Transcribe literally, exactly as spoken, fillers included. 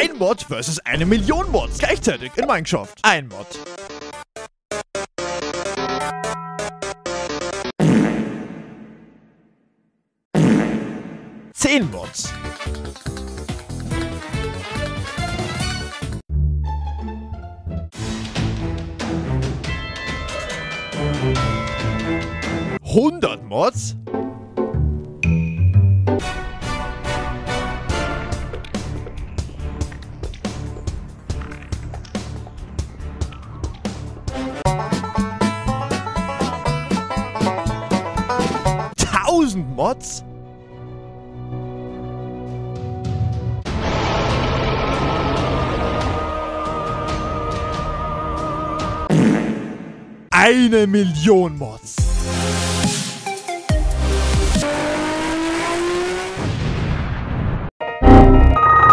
Ein Mod versus eine Million Mods gleichzeitig in Minecraft. Ein Mod. zehn Mods. hundert Mods. tausend Mods. Eine Million Mods.